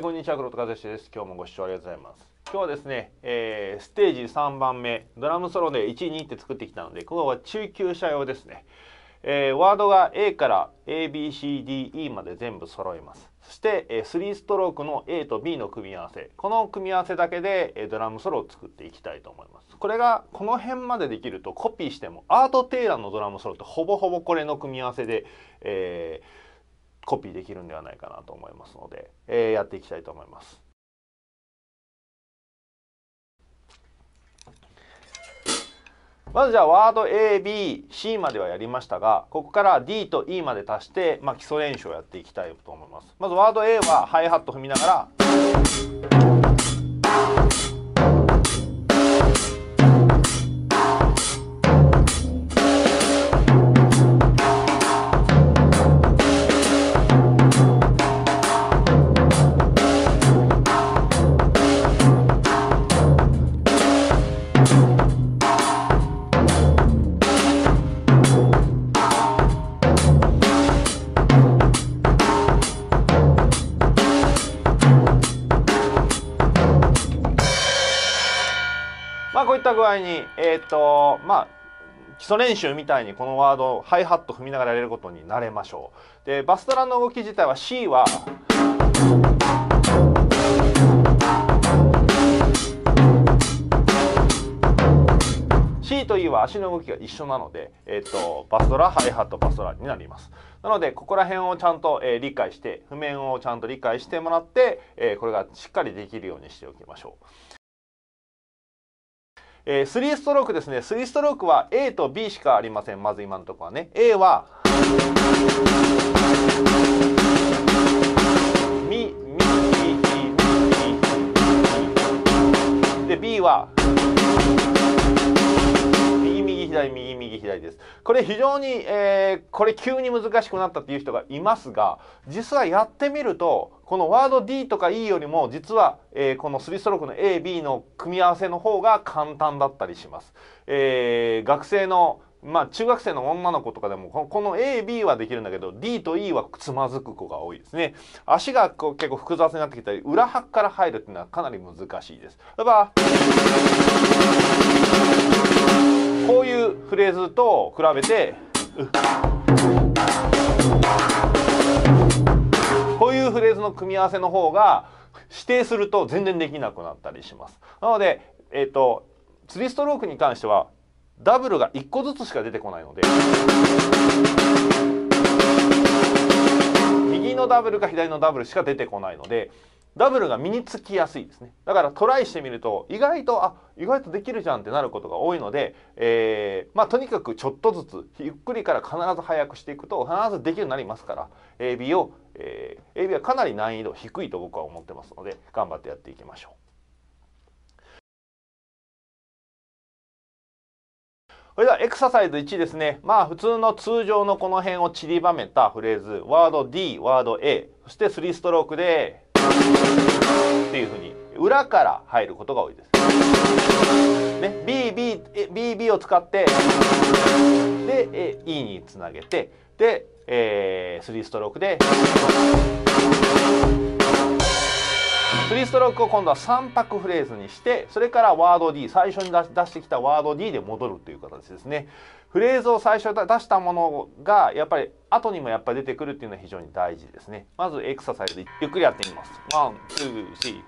こんにちは、黒戸和志です。今日もご視聴ありがとうございます。今日はですね、ステージ3番目、ドラムソロで1、2って作ってきたので、ここは中級者用ですね。ワードが A から ABCDE まで全部揃えます。そして、3ストロークの A と B の組み合わせ。この組み合わせだけで、ドラムソロを作っていきたいと思います。これがこの辺までできるとコピーしても、アート・テイラーのドラムソロってほぼほぼこれの組み合わせで、コピーできるんではないかなと思いますので、やっていきたいと思います。まずじゃあワード ABC まではやりましたが、ここから D と E まで足して、基礎練習をやっていきたいと思います。まずワード A はハイハット踏みながら、こういった具合に、基礎練習みたいにこのワードをハイハット踏みながらやれることに慣れましょう。で、バスドラの動き自体は C はC と E は足の動きが一緒なので、バスドラハイハットバスドラになります。なのでここら辺をちゃんと、理解して、譜面をちゃんと理解してもらって、これがしっかりできるようにしておきましょう。3ストロークですね。3ストロークは A と B しかありません。まず今のところはね、 A はミミミミで、 B は右右左右右左です。これ非常に、これ急に難しくなったっていう人がいますが、実はやってみるとこのワード D とか E よりも実は、この3ストロークの AB の組み合わせの方が簡単だったりします。学生の中学生の女の子とかでもこの AB はできるんだけど D と E はつまずく子が多いですね。足がこう結構複雑になってきたり、裏拍から入るっていうのはかなり難しいです。例えばこういうフレーズと比べて、こういうフレーズの組み合わせの方が指定すると全然できなくなったりします。なので、3ストロークに関してはダブルが1個ずつしか出てこないので、右のダブルか左のダブルしか出てこないので、ダブルが身につきやすいですね。だからトライしてみると意外とできるじゃんってなることが多いので、とにかくちょっとずつゆっくりから必ず速くしていくと必ずできるようになりますから、 AB を、AB はかなり難易度低いと僕は思ってますので、頑張ってやっていきましょう。それではエクササイズ1ですね。普通の通常のこの辺を散りばめたフレーズ、ワード D、ワード A、そして3ストロークでっていうふうに裏から入ることが多いです。ね、BB を使ってで E につなげて、で、3ストロークで3ストロークを今度は3拍フレーズにして、それからワード D、 最初に出してきたワード D で戻るという形ですね。フレーズを最初に出したものがやっぱり後にも出てくるっていうのは非常に大事ですね。まずエクササイズでゆっくりやってみます。ワン、ツー、スリー。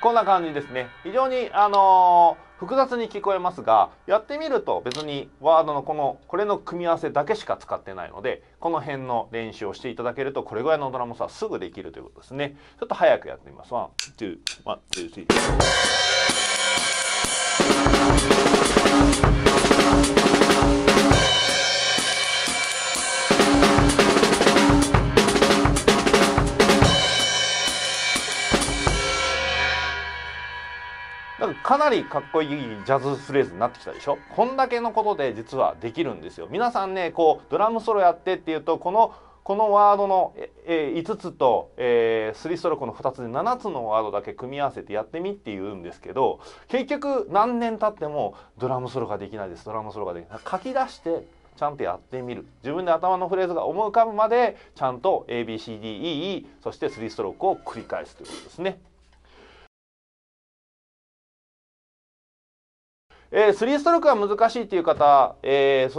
こんな感じですね。非常に、複雑に聞こえますが、やってみると別にワードのこれの組み合わせだけしか使ってないので、この辺の練習をしていただけるとこれぐらいのドラムソロはすぐできるということですね。ちょっと早くやってみます。ワン、ツー、ワン、ツー、スリー。かなりかっこいいジャズフレーズになってきたでしょ。こんだけのことで実はできるんですよ。皆さんね、こうドラムソロやってっていうと、このこのワードの5つと3ストロークの2つで7つのワードだけ組み合わせてやってみって言うんですけど、結局何年経ってもドラムソロができないです、ドラムソロができない。書き出してちゃんとやってみる。自分で頭のフレーズが思い浮かぶまでちゃんと ABCDE そして3ストロークを繰り返すということですね。3ストロークは難しいという方、そ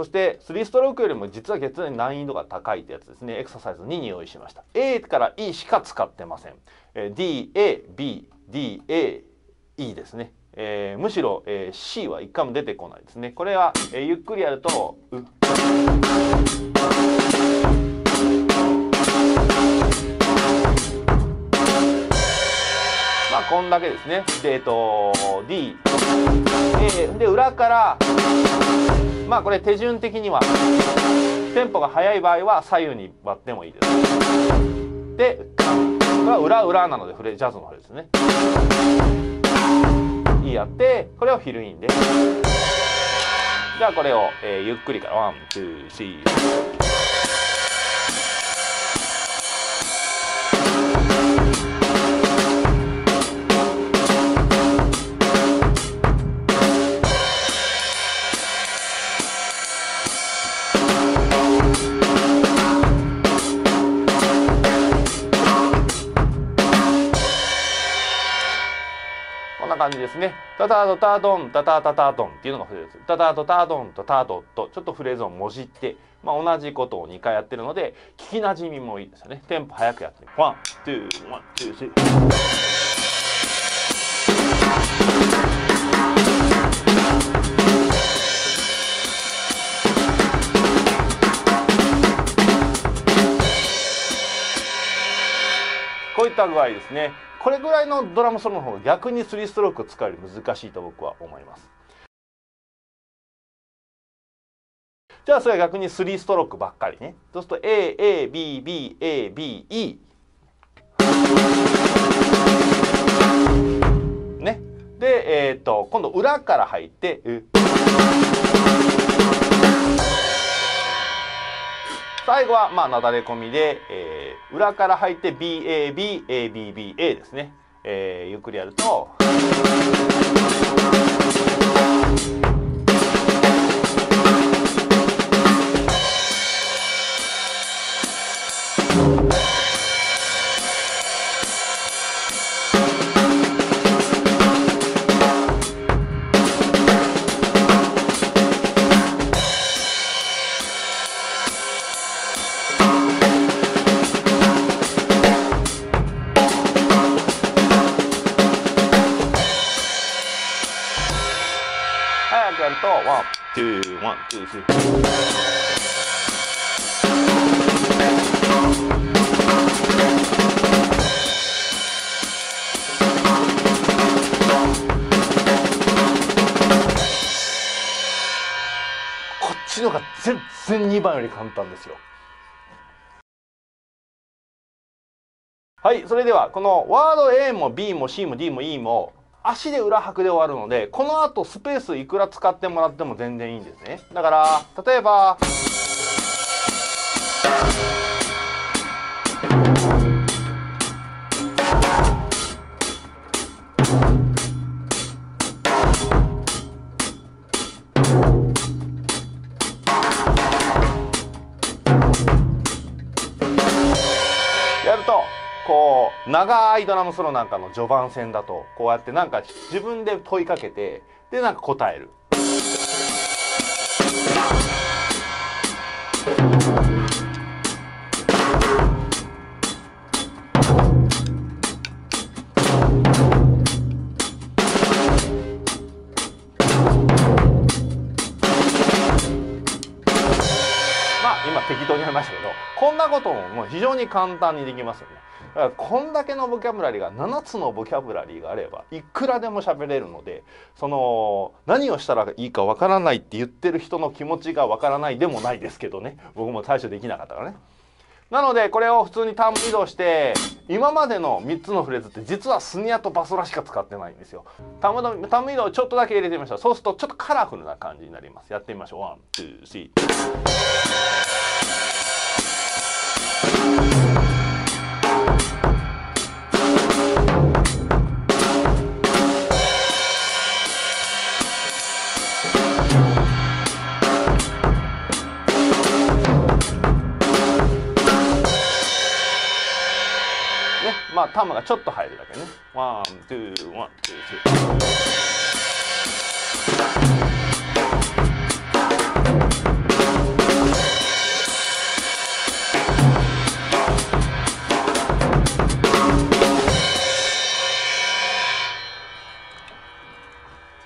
して3ストロークよりも実は月に難易度が高いってやつですね。エクササイズ2に用意しました。A から E しか使ってません。D、A、B、D、A、E ですね。むしろ、C は一回も出てこないですね。これは、ゆっくりやるとこんだけですね。で、D、で裏からまあこれ手順的にはテンポが速い場合は左右に割ってもいいです。でこれは裏裏なのでフレジャズのフレですね。Eやってこれをフィルインで、じゃあこれを、ゆっくりからワンツースリー。感じですね。タタドタドンタタタタドンっていうのがフレーズ。タタドタドンタタドとちょっとフレーズをもじって、まあ、同じことを2回やってるので聞きなじみもいいですよね。テンポ早くやってワンツーワンツースリー。こういった具合ですね。これぐらいのドラムソロの方が逆に3ストロークを使うより難しいと僕は思います。じゃあそれは逆に3ストロークばっかりね。そうすると AABBABE ね。で今度裏から入って最後はまあなだれ込みで、裏から入って BABABBA ですね。ゆっくりやるとワン、ツー、ワン、ツー、スリー。こっちのが全然2番より簡単ですよ。はい、それではこのワード A も B も C も D も E も足で裏拍で終わるので、この後スペースいくら使ってもらっても全然いいんですね。だから例えばやると。こう長いドラムソロなんかの序盤戦だとこうやってなんか自分で問いかけてでなんか答える。まあ今適当にやりましたけど、こんなことももう非常に簡単にできますよね。だからこんだけのボキャブラリーが7つのボキャブラリーがあればいくらでも喋れるので、その何をしたらいいかわからないって言ってる人の気持ちがわからないでもないですけどね。僕も対処できなかったからね。なのでこれを普通に単語移動して、今までの3つのフレーズって実はスニアとバソラしか使ってないんですよ。単語移動をちょっとだけ入れてみました。そうするとちょっとカラフルな感じになります。やってみましょう。ワンツースリー。まあ、タマがちょっと入るだけね。ワン、ツー、ワン、ツー、ツー。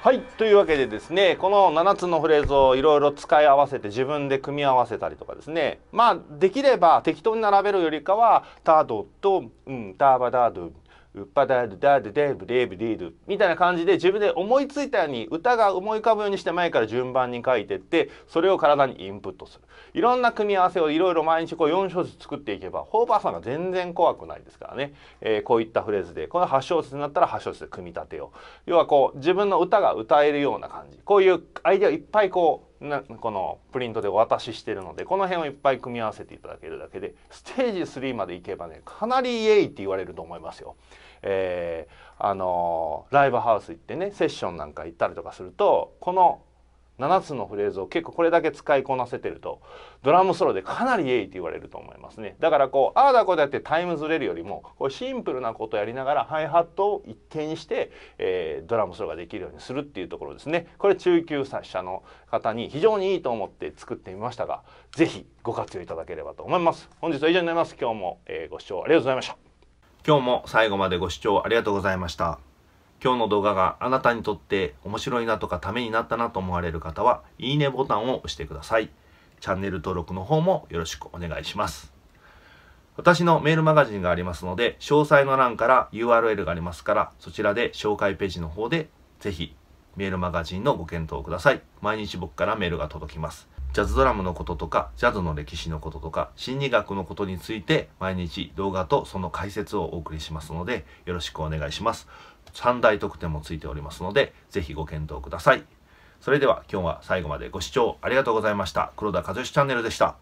はい、というわけでですね、この7つのフレーズをいろいろ使い合わせて自分で組み合わせたりとかですね、まあできれば適当に並べるよりかは「タドとタバダドウッパダドダデデブデブディド」みたいな感じで自分で思いついたように歌が思い浮かぶようにして前から順番に書いてってそれを体にインプットする。いろんな組み合わせをいろいろ毎日こう4小節作っていけばホーバーさんが全然怖くないですからね、こういったフレーズでこの8小節になったら8小節で組み立てよう。要はこう自分の歌が歌えるような感じ、こういうアイデアをいっぱいこうこのプリントでお渡ししてるのでこの辺をいっぱい組み合わせていただけるだけでステージ3までいけばね、かなりイエイって言われると思いますよ。ライブハウス行ってね、セッションなんか行ったりとかするとこの7つのフレーズを結構これだけ使いこなせてるとドラムソロでかなりイエイって言われると思いますね。だからこうああだこうだってタイムずれるよりもこうシンプルなことをやりながらハイハットを一定にして、ドラムソロができるようにするっていうところですね。これ中級者の方に非常にいいと思って作ってみましたが、是非ご活用いただければと思います。本日は以上になります。今日もご視聴ありがとうございました。今日も最後までご視聴ありがとうございました。今日の動画があなたにとって面白いなとかためになったなと思われる方は、いいねボタンを押してください。チャンネル登録の方もよろしくお願いします。私のメールマガジンがありますので、詳細の欄から URL がありますから、そちらで紹介ページの方でぜひメールマガジンのご検討ください。毎日僕からメールが届きます。ジャズドラムのこととか、ジャズの歴史のこととか、心理学のことについて毎日動画とその解説をお送りしますので、よろしくお願いします。3大特典もついておりますので、ぜひご検討ください。それでは今日は最後までご視聴ありがとうございました。黒田和義チャンネルでした。